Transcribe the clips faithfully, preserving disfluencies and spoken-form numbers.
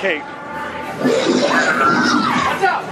Cake. What's up?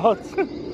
What?